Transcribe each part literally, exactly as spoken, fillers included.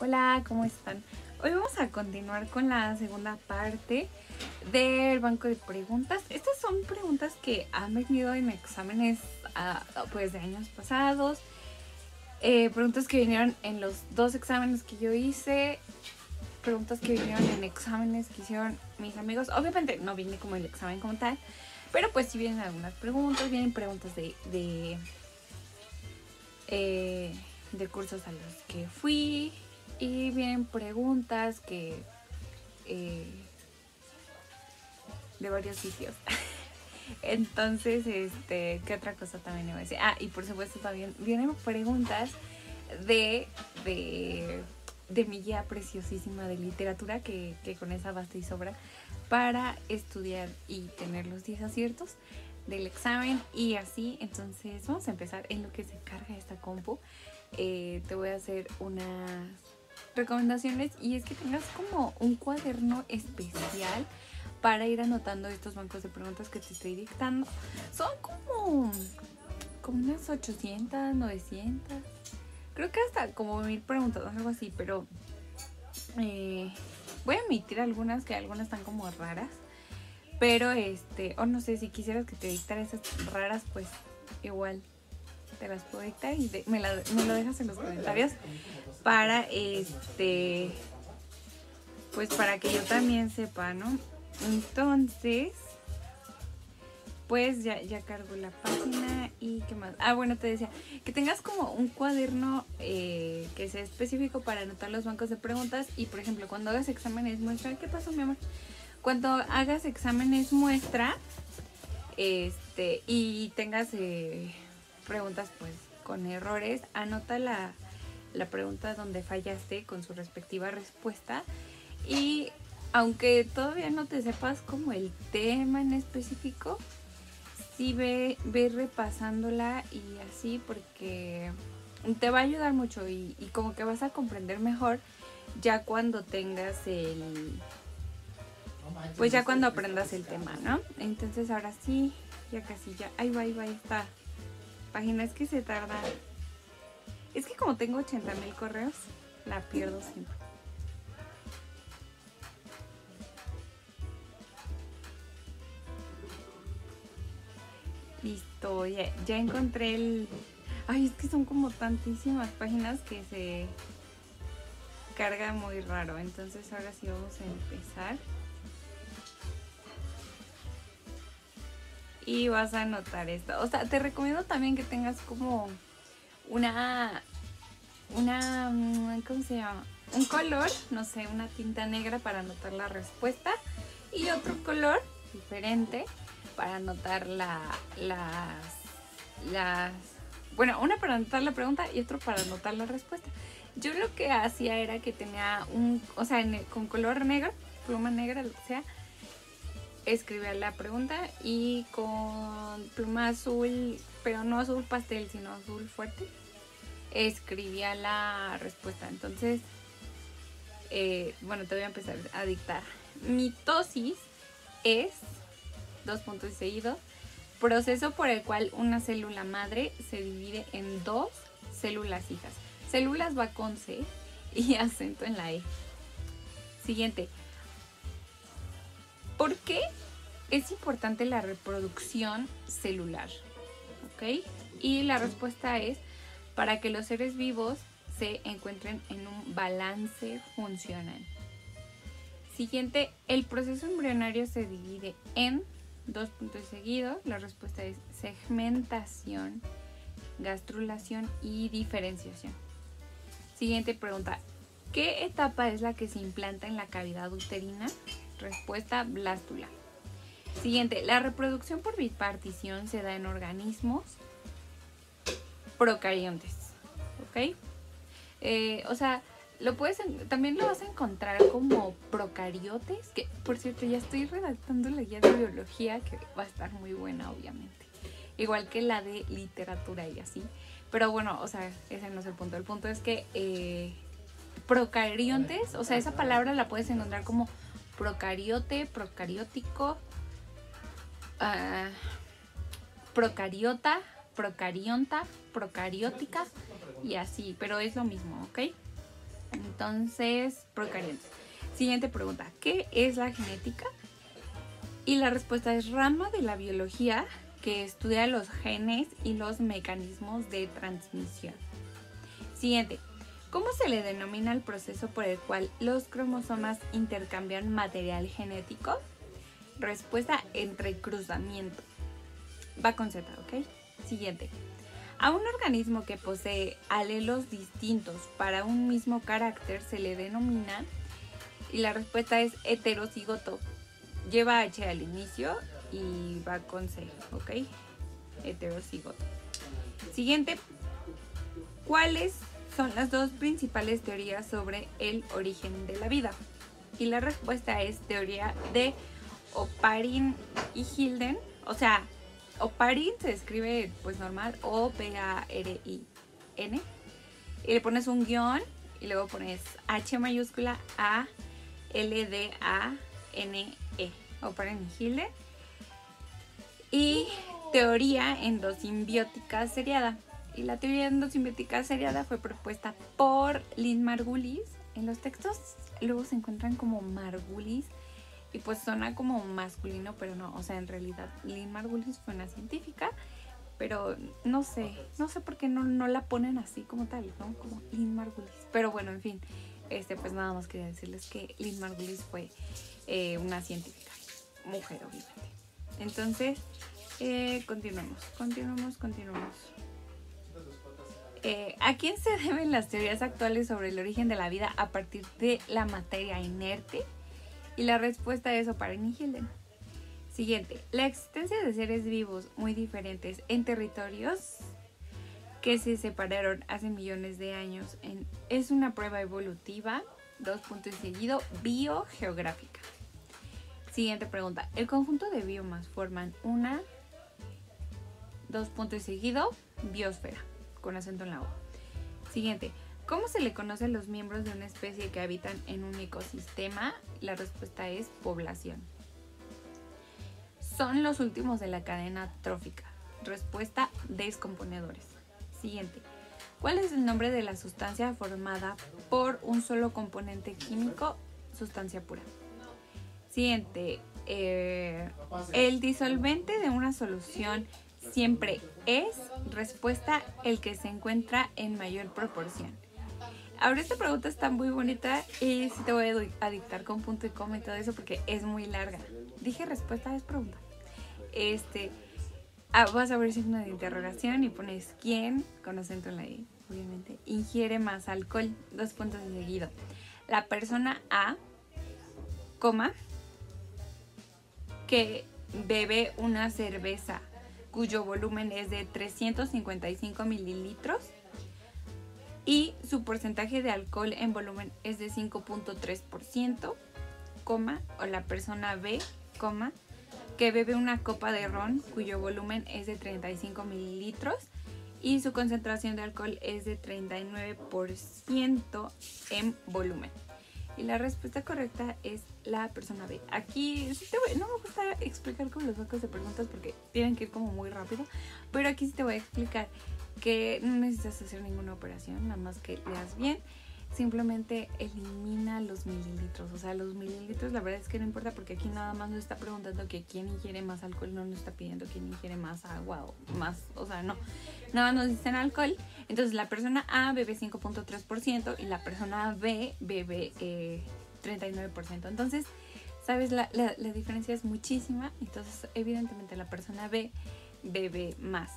Hola, ¿cómo están? Hoy vamos a continuar con la segunda parte del banco de preguntas. Estas son preguntas que han venido en exámenes uh, pues de años pasados. Eh, preguntas que vinieron en los dos exámenes que yo hice. Preguntas que vinieron en exámenes que hicieron mis amigos. Obviamente no viene como el examen como tal, pero pues sí vienen algunas preguntas. Vienen preguntas de... de Eh, de cursos a los que fui, y vienen preguntas que eh, de varios sitios. Entonces, este, ¿qué otra cosa también iba a decir? Ah, y por supuesto también vienen preguntas de de, de mi guía preciosísima de literatura, que, que con esa basta y sobra para estudiar y tener los diez aciertos del examen y así. Entonces vamos a empezar. En lo que se carga esta compu, eh, te voy a hacer unas recomendaciones, y es que tengas como un cuaderno especial para ir anotando estos bancos de preguntas que te estoy dictando. Son como, como unas ochocientas, novecientas, creo que hasta como mil preguntas o algo así, pero eh, voy a omitir algunas, que algunas están como raras. Pero este, o oh, no sé, si quisieras que te dictara esas raras, pues igual te las puedo dictar y de, me, la, me lo dejas en los comentarios para este, pues para que yo también sepa, ¿no? Entonces, pues ya, ya cargo la página. Y qué más. Ah, bueno, te decía que tengas como un cuaderno eh, que sea específico para anotar los bancos de preguntas. Y por ejemplo, cuando hagas exámenes, muestra. ¿Qué pasó, mi amor? Cuando hagas exámenes muestra este, y tengas eh, preguntas pues con errores, anota la, la pregunta donde fallaste con su respectiva respuesta. Y aunque todavía no te sepas como el tema en específico, sí ve, ve repasándola y así, porque te va a ayudar mucho y, y como que vas a comprender mejor ya cuando tengas el... Pues ya cuando aprendas el tema, ¿no? Entonces ahora sí, ya casi ya. Ahí va, ahí va, ahí está. Página, es que se tarda. Es que como tengo ochenta mil correos, la pierdo siempre. Listo, ya, ya encontré el... Ay, es que son como tantísimas páginas que se carga muy raro. Entonces ahora sí vamos a empezar. Y vas a anotar esto. O sea, te recomiendo también que tengas como una, una, ¿cómo se llama? Un color, no sé, una tinta negra para anotar la respuesta y otro color diferente para anotar la, las, las, bueno, una para anotar la pregunta y otro para anotar la respuesta. Yo lo que hacía era que tenía un, o sea, en el, con color negro, pluma negra, lo que sea, escribir la pregunta, y con pluma azul, pero no azul pastel, sino azul fuerte, escribía la respuesta. Entonces, eh, bueno, te voy a empezar a dictar. Mitosis es, dos puntos seguidos, proceso por el cual una célula madre se divide en dos células hijas. Células va con C y acento en la E. Siguiente. ¿Por qué es importante la reproducción celular? ¿Okay? Y la respuesta es para que los seres vivos se encuentren en un balance funcional. Siguiente, el proceso embrionario se divide en dos puntos seguidos. La respuesta es segmentación, gastrulación y diferenciación. Siguiente pregunta, ¿qué etapa es la que se implanta en la cavidad uterina? Respuesta, blástula. Siguiente, la reproducción por bipartición se da en organismos procariontes, ¿ok? Eh, o sea, lo puedes, también lo vas a encontrar como procariotes, que por cierto ya estoy redactando la guía de biología, que va a estar muy buena obviamente, igual que la de literatura y así, pero bueno, o sea, ese no es el punto. El punto es que eh, procariontes, o sea, esa palabra la puedes encontrar como procariote, procariótico, uh, procariota, procarionta, procariótica y así, pero es lo mismo, ¿ok? Entonces, procariontes. Siguiente pregunta, ¿qué es la genética? Y la respuesta es rama de la biología que estudia los genes y los mecanismos de transmisión. Siguiente, ¿cómo se le denomina el proceso por el cual los cromosomas intercambian material genético? Respuesta, entrecruzamiento. Va con Z, ¿ok? Siguiente. A un organismo que posee alelos distintos para un mismo carácter se le denomina, y la respuesta es heterocigoto. Lleva H al inicio y va con C, ¿ok? Heterocigoto. Siguiente. ¿Cuáles son las dos principales teorías sobre el origen de la vida? Y la respuesta es teoría de Oparin y Haldane, o sea, Oparin se escribe pues normal, O P A R I N, y le pones un guión y luego pones H mayúscula A L D A N E, Oparin y Haldane, y teoría endosimbiótica seriada. Y la teoría endosimbiótica seriada fue propuesta por Lynn Margulis. En los textos luego se encuentran como Margulis y pues suena como masculino, pero no, o sea, en realidad Lynn Margulis fue una científica, pero no sé, no sé por qué no, no la ponen así como tal, ¿no? Como Lynn Margulis. Pero bueno, en fin, este, pues nada más quería decirles que Lynn Margulis fue eh, una científica, mujer obviamente. Entonces, eh, continuemos, continuemos, continuemos. Eh, ¿A quién se deben las teorías actuales sobre el origen de la vida a partir de la materia inerte? Y la respuesta es Oparin y Haldane. Siguiente. La existencia de seres vivos muy diferentes en territorios que se separaron hace millones de años en, es una prueba evolutiva, dos puntos seguido, biogeográfica. Siguiente pregunta. El conjunto de biomas forman una, dos puntos seguido, biosfera. Con acento en la O. Siguiente. ¿Cómo se le conoce a los miembros de una especie que habitan en un ecosistema? La respuesta es población. Son los últimos de la cadena trófica. Respuesta, descomponedores. Siguiente. ¿Cuál es el nombre de la sustancia formada por un solo componente químico? Sustancia pura. Siguiente. Eh, el disolvente de una solución siempre es, respuesta, el que se encuentra en mayor proporción. Ahora esta pregunta está muy bonita y sí te voy a dictar con punto y coma y todo eso porque es muy larga. Dije respuesta, es pregunta. Este, ah, vas a ver signo de interrogación y pones quién, con acento en la I, obviamente, ingiere más alcohol, dos puntos de seguido. La persona A, coma, que bebe una cerveza cuyo volumen es de trescientos cincuenta y cinco mililitros y su porcentaje de alcohol en volumen es de cinco punto tres por ciento, coma, o la persona B, coma, que bebe una copa de ron cuyo volumen es de treinta y cinco mililitros y su concentración de alcohol es de treinta y nueve por ciento en volumen. Y la respuesta correcta es la persona B. Aquí sí te voy, no me gusta explicar con los bancos de preguntas porque tienen que ir como muy rápido, pero aquí sí te voy a explicar que no necesitas hacer ninguna operación, nada más que leas bien. Simplemente elimina los mililitros, o sea, los mililitros la verdad es que no importa porque aquí nada más nos está preguntando que quién ingiere más alcohol, no nos está pidiendo quién ingiere más agua o más, o sea, no, nada más nos dicen alcohol. Entonces la persona A bebe cinco punto tres por ciento y la persona B bebe eh, treinta y nueve por ciento. Entonces, ¿sabes? La, la, la diferencia es muchísima, entonces evidentemente la persona B bebe más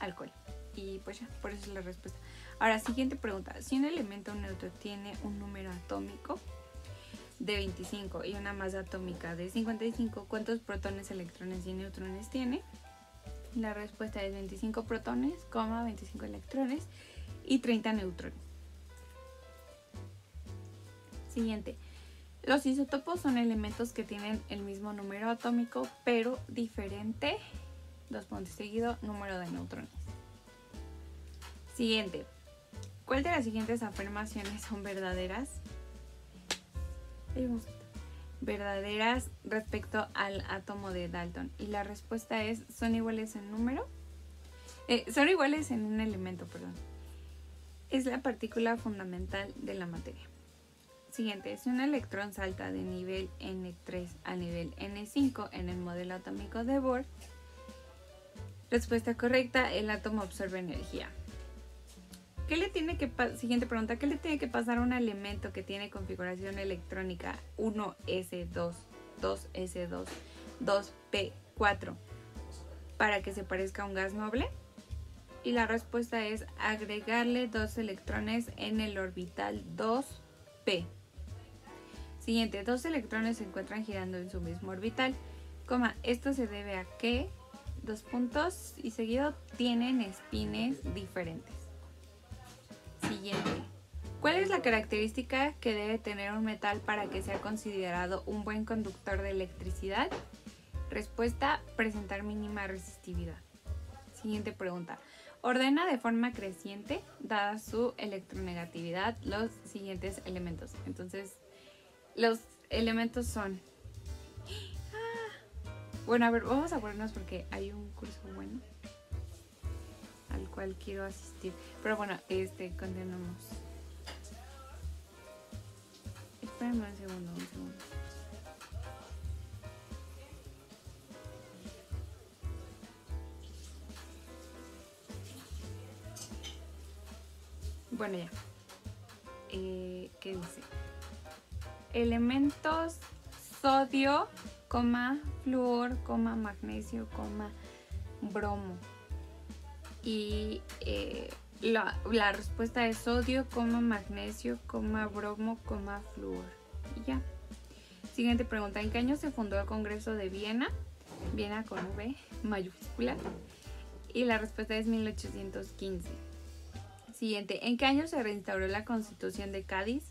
alcohol. Y pues ya, por eso es la respuesta. Ahora, siguiente pregunta. Si un elemento neutro tiene un número atómico de veinticinco y una masa atómica de cincuenta y cinco, ¿cuántos protones, electrones y neutrones tiene? La respuesta es veinticinco protones, veinticinco electrones y treinta neutrones. Siguiente. Los isótopos son elementos que tienen el mismo número atómico, pero diferente, dos puntos seguidos, número de neutrones. Siguiente. ¿Cuál de las siguientes afirmaciones son verdaderas? Verdaderas respecto al átomo de Dalton. Y la respuesta es, son iguales en número. Eh, son iguales en un elemento, perdón. Es la partícula fundamental de la materia. siguiente, si un electrón salta de nivel ene tres a nivel ene cinco en el modelo atómico de Bohr, respuesta correcta, el átomo absorbe energía. ¿Qué le tiene que siguiente pregunta, ¿qué le tiene que pasar a un elemento que tiene configuración electrónica uno ese dos, dos ese dos, dos pe cuatro para que se parezca a un gas noble? Y la respuesta es agregarle dos electrones en el orbital dos pe. Siguiente, dos electrones se encuentran girando en su mismo orbital, coma, esto se debe a que dos puntos y seguido tienen espines diferentes. Siguiente, ¿cuál es la característica que debe tener un metal para que sea considerado un buen conductor de electricidad? Respuesta, presentar mínima resistividad. Siguiente pregunta, ordena de forma creciente, dada su electronegatividad, los siguientes elementos. Entonces, los elementos son... ¡Ah! Bueno, a ver, vamos a ponernos porque hay un curso bueno al cual quiero asistir. Pero bueno, este, continuamos. Espérenme un segundo, un segundo. Bueno, ya. Eh, ¿Qué dice? Elementos sodio, coma, flúor, coma, magnesio, coma, bromo. Y eh, la, la respuesta es sodio, coma, magnesio, coma, bromo, coma, flúor. Y ya. Siguiente pregunta. ¿En qué año se fundó el Congreso de Viena? Viena con V mayúscula. Y la respuesta es mil ochocientos quince. Siguiente, ¿en qué año se reinstauró la Constitución de Cádiz?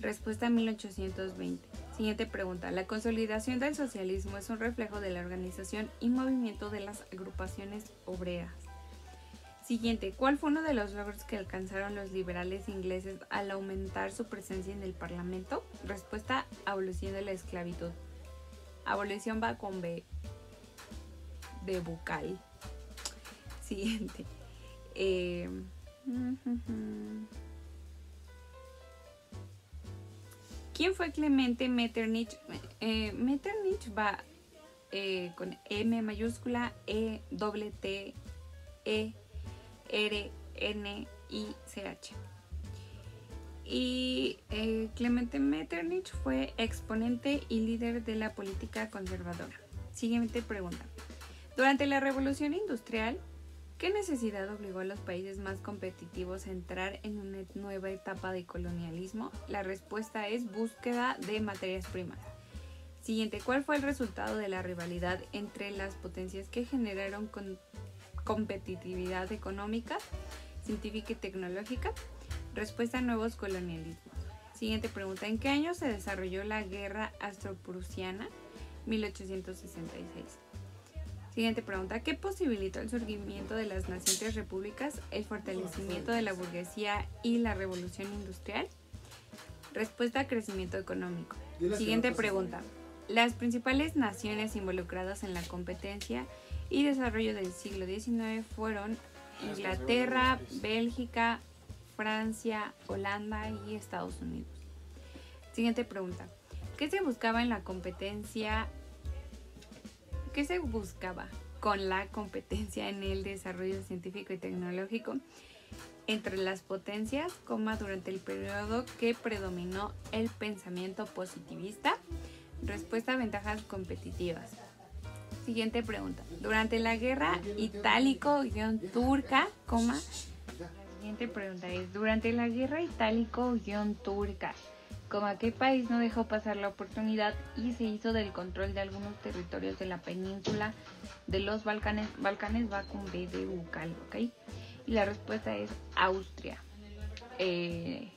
Respuesta, mil ochocientos veinte. Siguiente pregunta, ¿la consolidación del socialismo es un reflejo de la organización y movimiento de las agrupaciones obreras? Siguiente, ¿cuál fue uno de los logros que alcanzaron los liberales ingleses al aumentar su presencia en el Parlamento? Respuesta, abolición de la esclavitud. Abolición va con B de vocal. Siguiente. Eh... ¿Quién fue Clemente Metternich? Eh, Metternich va eh, con M mayúscula, E, doble T, E, R, N, I, C, H. Y eh, Clemente Metternich fue exponente y líder de la política conservadora. Siguiente pregunta. Durante la Revolución Industrial, ¿qué necesidad obligó a los países más competitivos a entrar en una nueva etapa de colonialismo? La respuesta es búsqueda de materias primas. Siguiente, ¿cuál fue el resultado de la rivalidad entre las potencias que generaron con competitividad económica, científica y tecnológica? Respuesta a nuevos colonialismos. Siguiente pregunta, ¿en qué año se desarrolló la guerra austroprusiana? mil ochocientos sesenta y seis. Siguiente pregunta, ¿qué posibilitó el surgimiento de las nacientes repúblicas, el fortalecimiento de la burguesía y la revolución industrial? Respuesta, crecimiento económico. Siguiente pregunta, las principales naciones involucradas en la competencia y desarrollo del siglo diecinueve fueron Inglaterra, Bélgica, Francia, Holanda y Estados Unidos. Siguiente pregunta, ¿qué se buscaba en la competencia? ¿Qué se buscaba con la competencia en el desarrollo científico y tecnológico entre las potencias, coma, durante el periodo que predominó el pensamiento positivista? Respuesta, ventajas competitivas. Siguiente pregunta. Durante la guerra itálico-turca, coma, siguiente pregunta es, durante la guerra itálico-turca, ¿cómo qué país no dejó pasar la oportunidad y se hizo del control de algunos territorios de la península de los Balcanes? Balcanes va con B de bucal, ¿ok? Y la respuesta es Austria, eh,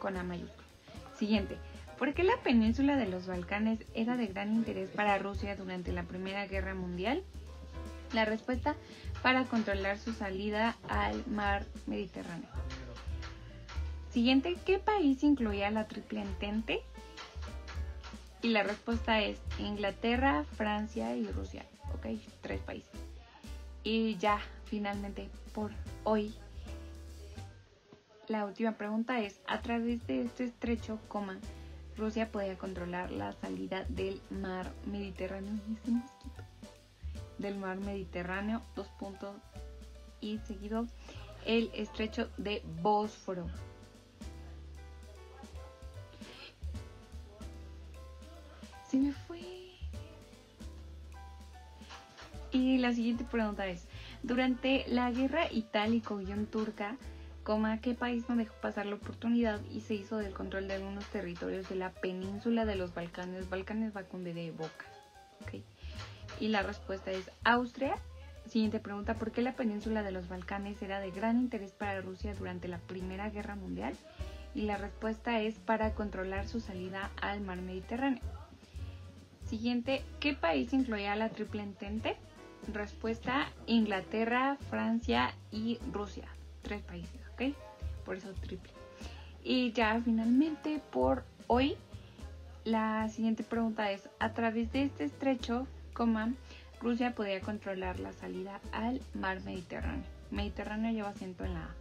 con A mayúscula. Siguiente, ¿por qué la península de los Balcanes era de gran interés para Rusia durante la Primera Guerra Mundial? La respuesta, para controlar su salida al mar Mediterráneo. Siguiente, ¿qué país incluía la Triple Entente? Y la respuesta es Inglaterra, Francia y Rusia. Ok, tres países. Y ya, finalmente, por hoy la última pregunta es, a través de este estrecho, coma, Rusia podía controlar la salida del mar Mediterráneo, ese mosquito, del mar Mediterráneo, dos puntos y seguido, el estrecho de Bósforo. Se me fue. Y la siguiente pregunta es, durante la guerra itálico-turca, coma, ¿qué país no dejó pasar la oportunidad y se hizo del control de algunos territorios de la península de los Balcanes? Balcanes va con B de boca. Okay. Y la respuesta es Austria. Siguiente pregunta, ¿por qué la península de los Balcanes era de gran interés para Rusia durante la Primera Guerra Mundial? Y la respuesta es para controlar su salida al mar Mediterráneo. Siguiente, ¿qué país incluía a la Triple Entente? Respuesta, Inglaterra, Francia y Rusia. Tres países, ¿ok? Por eso triple. Y ya finalmente por hoy, la siguiente pregunta es, a través de este estrecho, coma, Rusia podía controlar la salida al mar Mediterráneo. Mediterráneo lleva acento en la A.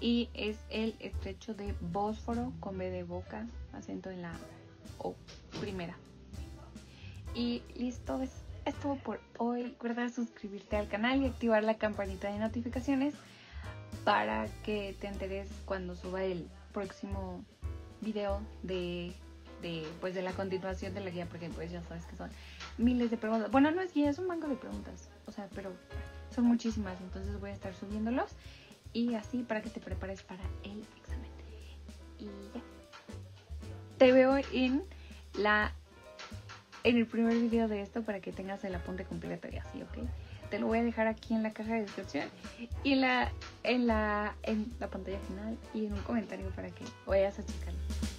Y es el estrecho de Bósforo, con B de boca, acento en la O, primera. Y listo, es esto por hoy. Recuerda suscribirte al canal y activar la campanita de notificaciones para que te enteres cuando suba el próximo video de, de, pues de la continuación de la guía, porque pues ya sabes que son miles de preguntas. Bueno, no es guía, es un banco de preguntas, o sea, pero son muchísimas, entonces voy a estar subiéndolos y así para que te prepares para el examen. Y ya. Te veo en, la, en el primer video de esto para que tengas el apunte completo y así, ¿ok? Te lo voy a dejar aquí en la caja de descripción y la, en, la, en la pantalla final y en un comentario para que vayas a checarlo.